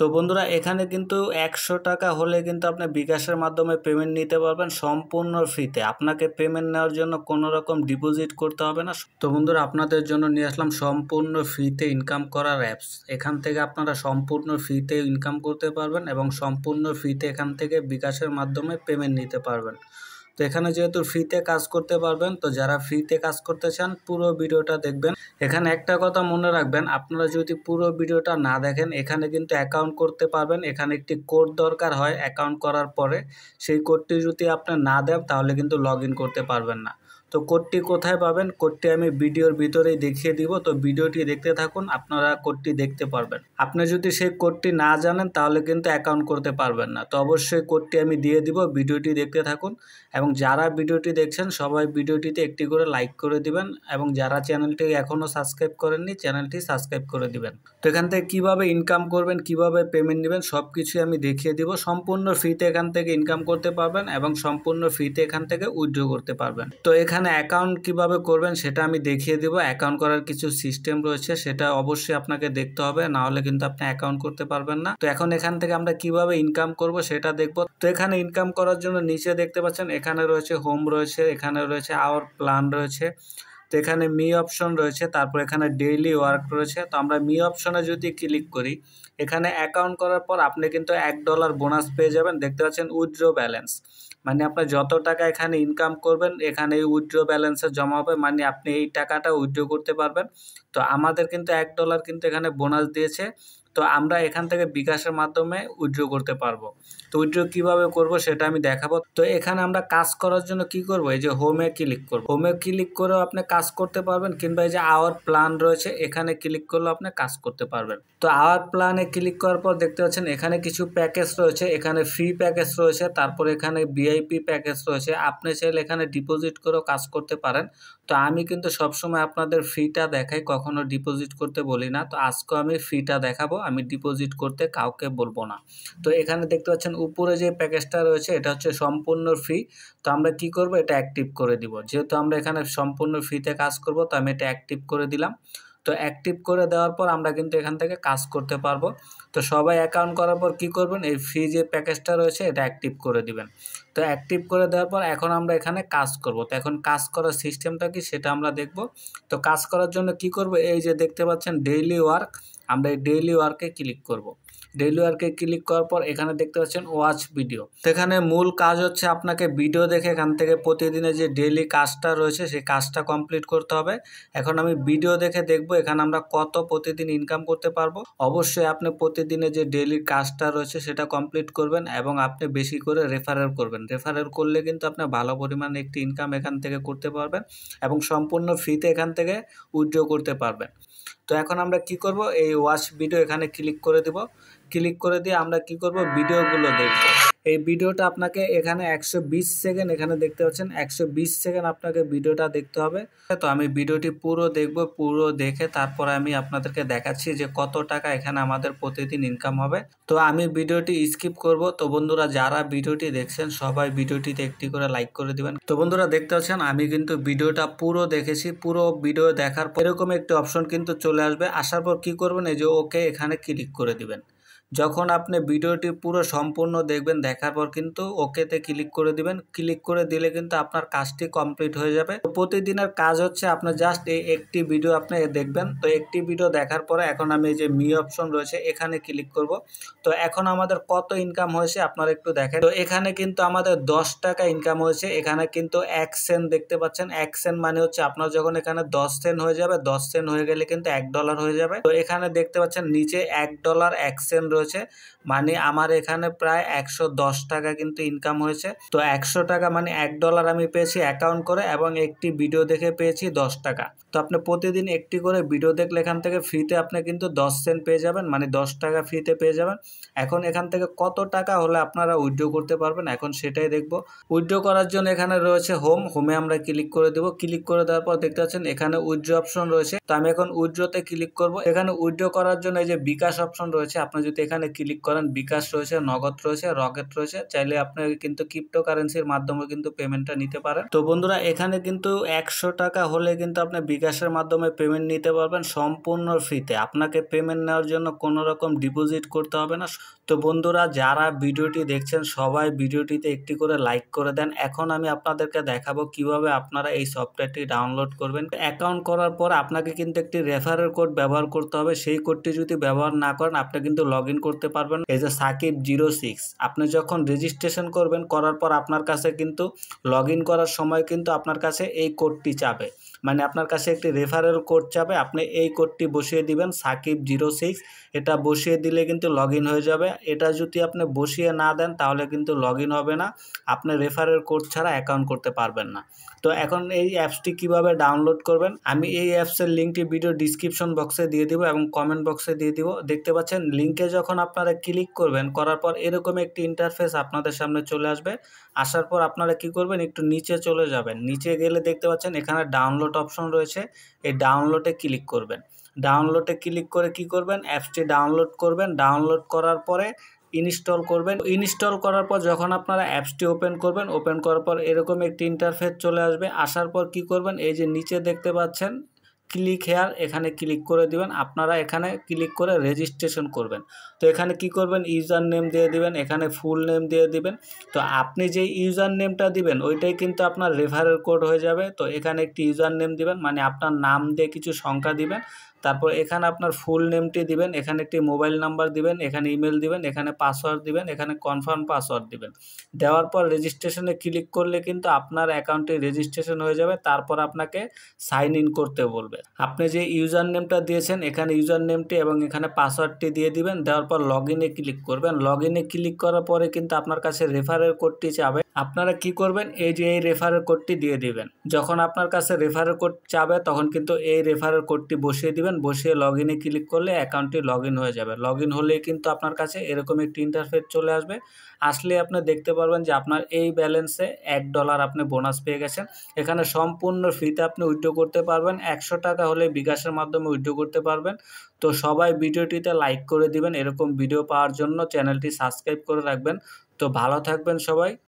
तो बंधुरा एखाने किन्तु 100 टाका होले किन्तु आपनि বিকাশের माध्यमे पेमेंट निते पारबेन सम्पूर्ण फ्रीते। आपनाके पेमेंट नेওয়ার জন্য কোনো রকম ডিপোজিট করতে হবে না। তো বন্ধুরা আপনাদের জন্য নিয়ে আসলাম সম্পূর্ণ ফ্রিতে ইনকাম করার অ্যাপস। এখান থেকে আপনারা সম্পূর্ণ ফ্রিতে ইনকাম করতে পারবেন এবং সম্পূর্ণ ফ্রিতে এখান থেকে বিকাশের মাধ্যমে পেমেন্ট নিতে পারবেন। तो एखे जेहतु फ्रीते काज करते पारबेन, तो जरा फ्रीते काज करते चान पुरो भिडियोटा देखबेन। एखाने एकटा कथा मने राखबेन, आपनारा जोदि पुरो भिडियोटा ना देखें एखाने किन्तु अकाउंट करते पारबेन, एखाने एकटी कोड दरकार हय। अकाउंट करार परे सेई कोडटी जोदि आपनि ना देन ताहले किन्तु लगइन करते पारबेन ना। तो कोडटी कोथाय पाबेन कोडटी आमि भिडियोर भितरेई देखिए दिब, तो भिडियोटी देखते थाकुन, आपनारा कोडटी देखते पारबेन। आपनि जोदि सेई कोडटी ना जानेन ताहले किन्तु अकाउंट करते पारबेन ना। तो अवश्यई कोडटी आमि दिए दिब, भिडियोटी देखते थाकुन। এবং যারা ভিডিওটি দেখছেন সবাই ভিডিওটিতে একটি করে লাইক করে দিবেন এবং যারা চ্যানেলটি এখনো সাবস্ক্রাইব করেননি চ্যানেলটি সাবস্ক্রাইব করে দিবেন। তো এখান থেকে কিভাবে ইনকাম করবেন, কিভাবে পেমেন্ট নেবেন সবকিছু আমি দেখিয়ে দিব। সম্পূর্ণ ফ্রিতে এখান থেকে ইনকাম করতে পারবেন এবং সম্পূর্ণ ফ্রিতে এখান থেকে উইথড্র করতে পারবেন। তো এখানে অ্যাকাউন্ট কিভাবে করবেন সেটা আমি দেখিয়ে দিব। অ্যাকাউন্ট করার কিছু সিস্টেম রয়েছে, সেটা অবশ্যই আপনাকে দেখতে হবে, না হলে কিন্তু আপনি অ্যাকাউন্ট করতে পারবেন না। তো এখন এখান থেকে আমরা কিভাবে ইনকাম করব সেটা দেখব। তো এখানে ইনকাম করার জন্য নিচে দেখতে পাচ্ছেন এখানে রয়েছে হোম রয়েছে, এখানে রয়েছে আওয়ার প্ল্যান রয়েছে, তো এখানে মি অপশন রয়েছে, তারপর এখানে ডেইলি ওয়ার্ক রয়েছে। তো আমরা মি অপশনে যদি ক্লিক করি এখানে অ্যাকাউন্ট করার পর আপনি কিন্তু $1 বোনাস পেয়ে যাবেন। দেখতে পাচ্ছেন উইথড্র ব্যালেন্স, মানে আপনার যত টাকা এখানে ইনকাম করবেন এখানে উইথড্র ব্যালেন্সে জমা হবে, মানে আপনি এই টাকাটা উইথড্র করতে পারবেন। তো আমাদের কিন্তু $1 কিন্তু এখানে বোনাস দিয়েছে। তো আমরা এখান থেকে বিকাশের মাধ্যমে উইথড্র করতে পারবো। তো উইথড্র কিভাবে করব সেটা আমি দেখাবো। তো এখানে আমরা কাজ করার জন্য কি করব, এই যে হোমে ক্লিক করব, হোমে ক্লিক করে আপনি কাজ করতে পারবেন, কিংবা এই যে আওয়ার প্ল্যান রয়েছে এখানে ক্লিক করলে আপনি কাজ করতে পারবেন। তো আওয়ার প্ল্যানে ক্লিক করার পর দেখতে পাচ্ছেন এখানে কিছু প্যাকেজ রয়েছে, এখানে ফ্রি প্যাকেজ রয়েছে, তারপর এখানে ভিআইপি প্যাকেজ রয়েছে। আপনি চাইলে এখানে ডিপোজিট করেও কাজ করতে পারেন। তো আমি কিন্তু সবসময় আপনাদের ফ্রিটা দেখাই, কখনো ডিপোজিট করতে বলি না। তো আজকে আমি ফ্রিটা দেখাবো, আমি ডিপোজিট করতে কাউকে বলবো না। তো এখানে দেখতে পাচ্ছেন উপরে যে প্যাকেজটা রয়েছে এটা হচ্ছে সম্পূর্ণ ফ্রি। তো আমরা কি করব, এটা অ্যাক্টিভ করে দিব। যেহেতু আমরা এখানে সম্পূর্ণ ফ্রিতে কাজ করব, তো আমি এটা অ্যাক্টিভ করে দিলাম। তো অ্যাক্টিভ করে দেওয়ার পর আমরা কিন্তু এখান থেকে কাজ করতে পারবো। তো সবাই অ্যাকাউন্ট করার পর কি করবেন, এই ফ্রি যে প্যাকেজটা রয়েছে এটা অ্যাক্টিভ করে দিবেন। তো অ্যাক্টিভ করে দেওয়ার পর এখন আমরা এখানে কাজ করব। তো এখন কাজ করার সিস্টেমটা কি সেটা আমরা দেখব। তো কাজ করার জন্য কি করব, এই যে দেখতে পাচ্ছেন ডেইলি ওয়ার্ক, আমরা এই ডেইলি ওয়ার্কে ক্লিক করব। ডেইলি ওয়ার্কে ক্লিক করার পর এখানে দেখতে পাচ্ছেন ওয়াচ ভিডিও। এখানে মূল কাজ হচ্ছে আপনাকে ভিডিও দেখে এখান থেকে প্রতিদিনের যে ডেইলি কাজটা রয়েছে সেই কাজটা কমপ্লিট করতে হবে। এখন আমি ভিডিও দেখে দেখব এখানে আমরা কত প্রতিদিন ইনকাম করতে পারবো। অবশ্যই আপনি প্রতিদিনের যে ডেইলি কাজটা রয়েছে সেটা কমপ্লিট করবেন এবং আপনি বেশি করে রেফারেল করবেন। রেফারেল করলে কিন্তু আপনি ভালো পরিমাণে একটি ইনকাম এখান থেকে করতে পারবেন এবং সম্পূর্ণ ফ্রিতে এখান থেকে উইথড্র করতে পারবেন। তো এখন আমরা কি করব, এই ওয়াচ ভিডিও এখানে ক্লিক করে দেব। ক্লিক করে দিয়ে আমরা কি করব, ভিডিওগুলো দেখব। এই ভিডিওটা আপনাকে এখানে 120 সেকেন্ড, এখানে দেখতে পাচ্ছেন 120 সেকেন্ড আপনাকে ভিডিওটা দেখতে হবে। তো আমি ভিডিওটি পুরো দেখব, পুরো দেখে তারপরে আমি আপনাদেরকে দেখাচ্ছি যে কত টাকা এখানে আমাদের প্রতিদিন ইনকাম হবে। তো আমি ভিডিওটি স্কিপ করব। তো বন্ধুরা যারা ভিডিওটি দেখছেন সবাই ভিডিওটিতে একটি করে লাইক করে দিবেন। তো বন্ধুরা দেখতে পাচ্ছেন আমি কিন্তু ভিডিওটা পুরো দেখেছি। পুরো ভিডিও দেখার পর এরকম একটি অপশন কিন্তু চলে আসবে। আসার পর কি করবেন, এই যে ওকে এখানে ক্লিক করে দিবেন। যখন আপনি ভিডিওটি পুরো সম্পূর্ণ দেখবেন, দেখার পর কিন্তু ওকেতে ক্লিক করে দিবেন। ক্লিক করে দিলে কিন্তু আপনার কাজটি কমপ্লিট হয়ে যাবে। প্রতিদিনের কাজ হচ্ছে আপনি জাস্ট এই একটি ভিডিও আপনি দেখবেন। তো একটি ভিডিও দেখার পরে এখন আমি এই যে মি অপশন রয়েছে এখানে ক্লিক করব। তো এখন আমাদের কত ইনকাম হয়েছে আপনারা একটু দেখেন। তো এখানে কিন্তু আমাদের 10 টাকা ইনকাম হয়েছে। এখানে কিন্তু 1 সেন্ট দেখতে পাচ্ছেন। 1 সেন্ট মানে হচ্ছে আপনার যখন এখানে 10 সেন্ট হয়ে যাবে, 10 সেন্ট হয়ে গেলে কিন্তু $1 হয়ে যাবে। তো এখানে দেখতে পাচ্ছেন নিচে $1 1 সেন্ট রয়েছে, মানে আমার এখানে প্রায় 110 টাকা কিন্তু ইনকাম হয়েছে। তো 100 টাকা মানে $1 আমি পেয়েছি অ্যাকাউন্ট করে এবং একটি ভিডিও দেখে পেয়েছি 10 টাকা। তো আপনি প্রতিদিন একটি করে ভিডিও দেখলে এখান থেকে ফ্রিতে আপনি কিন্তু 10 সেন্ট পেয়ে যাবেন, মানে 10 টাকা ফ্রিতে পেয়ে যাবেন। এখন এখান থেকে কত টাকা হলে আপনারা উইথড্র করতে পারবেন এখন সেটাই দেখব। উইথড্র করার জন্য এখানে রয়েছে হোম, হোমে আমরা ক্লিক করে দেব। ক্লিক করে দেওয়ার পর দেখতে পাচ্ছেন এখানে উইথড্র অপশন রয়েছে। তো আমি এখন উইথড্রতে ক্লিক করব। এখানে উইথড্র করার জন্য এই যে বিকাশ অপশন রয়েছে, আপনি যদি এখানে ক্লিক করেন বিকাশ রয়েছে, নগদ রয়েছে, রকেট রয়েছে। চাইলে আপনি কিন্তু ক্রিপ্টো কারেন্সির মাধ্যমে কিন্তু পেমেন্টটা নিতে পারেন। তো বন্ধুরা এখানে কিন্তু 100 টাকা হলে কিন্তু আপনি বিকাশের মাধ্যমে পেমেন্ট নিতে পারবেন সম্পূর্ণ ফ্রিতে। আপনাকে পেমেন্ট নেওয়ার জন্য কোনো রকম ডিপোজিট করতে হবে না। তো বন্ধুরা, যারা ভিডিওটি দেখছেন সবাই ভিডিওটিতে একটি করে লাইক করে দেন। এখন আমি আপনাদেরকে দেখাবো কিভাবে আপনারা এই সফটওয়্যারটি ডাউনলোড করবেন। অ্যাকাউন্ট করার পর আপনাকে কিন্তু একটি রেফারেল কোড ব্যবহার করতে হবে। সেই কোডটি যদি ব্যবহার না করেন আপনি কিন্তু লগ ইন করতে পারবেন। এই যে Sakib06, আপনি যখন রেজিস্ট্রেশন করবেন, করার পর আপনার কাছে কিন্তু লগ ইন করার সময় কিন্তু আপনার কাছে এই কোডটি চাবে, মানে আপনার কাছে একটি রেফারেল কোড চাবে। আপনি এই কোডটি বসিয়ে দিবেন Sakib06। এটা বসিয়ে দিলে কিন্তু লগ ইন হয়ে যাবে। এটা যদি আপনি বসিয়ে না দেন তাহলে কিন্তু লগ ইন হবে না, আপনি রেফারেল কোড ছাড়া অ্যাকাউন্ট করতে পারবেন না। তো এখন এই অ্যাপসটি কিভাবে ডাউনলোড করবেন, আমি এই অ্যাপসের লিঙ্কটি ভিডিও ডিসক্রিপশন বক্সে দিয়ে দিব এবং কমেন্ট বক্সে দিয়ে দিব। দেখতে পাচ্ছেন লিঙ্কে যখন আপনারা ক্লিক করবেন, করার পর এরকম একটি ইন্টারফেস আপনাদের সামনে চলে আসবে। আসার পর আপনারা কি করবেন, একটু নিচে চলে যাবেন। নিচে গেলে দেখতে পাচ্ছেন এখানে ডাউনলোড অপশন রয়েছে, এই ডাউনলোডে ক্লিক করবেন। ডাউনলোডে ক্লিক করে কি করবেন, অ্যাপসটি ডাউনলোড করবেন। ডাউনলোড করার পরে ইনস্টল করবেন। ইনস্টল করার পর যখন আপনারা অ্যাপসটি ওপেন করবেন, ওপেন করার পর এরকম একটি ইন্টারফেস চলে আসবে। আসার পর কি করবেন, এই যে নিচে দেখতে পাচ্ছেন ক্লিক হেয়ার, এখানে ক্লিক করে দিবেন। আপনারা এখানে ক্লিক করে রেজিস্ট্রেশন করবেন। তো এখানে কি করবেন, ইউজার নেম দিয়ে দিবেন, এখানে ফুল নেম দিয়ে দিবেন। তো আপনি যে ইউজার নেমটা দিবেন ওইটাই কিন্তু আপনার রেফারেল কোড হয়ে যাবে। তো এখানে একটি ইউজার নেম দিবেন, মানে আপনার নাম দিয়ে কিছু সংখ্যা দিবেন। তারপর এখানে আপনার ফুল নেমটি দিবেন, এখানে একটি মোবাইল নাম্বার দিবেন, এখানে ইমেল দিবেন, এখানে পাসওয়ার্ড দিবেন, এখানে কনফার্ম পাসওয়ার্ড দিবেন। দেওয়ার পর রেজিস্ট্রেশনে ক্লিক করলে কিন্তু আপনার অ্যাকাউন্টে রেজিস্ট্রেশন হয়ে যাবে। তারপর আপনাকে সাইন ইন করতে বলবে। আপনি যে ইউজার নেমটা দিয়েছেন এখানে ইউজার নেমটি এবং এখানে পাসওয়ার্ডটি দিয়ে দিবেন। দেওয়ার পর লগ ইনে ক্লিক করবেন। লগ ইনে ক্লিক করার পরে কিন্তু আপনার কাছে রেফারেল কোডটি চাবে। আপনারা কি করবেন, এই যে এই রেফারেল কোডটি দিয়ে দিবেন। যখন আপনার কাছে রেফারেল কোড চাবে তখন কিন্তু এই রেফারেল কোডটি বসিয়ে দিবেন। বসিয়ে লগ ইনে ক্লিক করলে অ্যাকাউন্টটি লগ ইন হয়ে যাবে। লগ ইন হলেই কিন্তু আপনার কাছে এরকম একটি ইন্টারফেস চলে আসবে। আসলে আপনি দেখতে পারবেন যে আপনার এই ব্যালেন্সে $1 আপনি বোনাস পেয়ে গেছেন। এখানে সম্পূর্ণ ফ্রিতে আপনি উইথড্র করতে পারবেন। 100 টাকা হলে বিকাশের মাধ্যমে উইথড্র করতে পারবেন। তো সবাই ভিডিওটিতে লাইক করে দিবেন। এরকম ভিডিও পাওয়ার জন্য চ্যানেলটি সাবস্ক্রাইব করে রাখবেন। তো ভালো থাকবেন সবাই।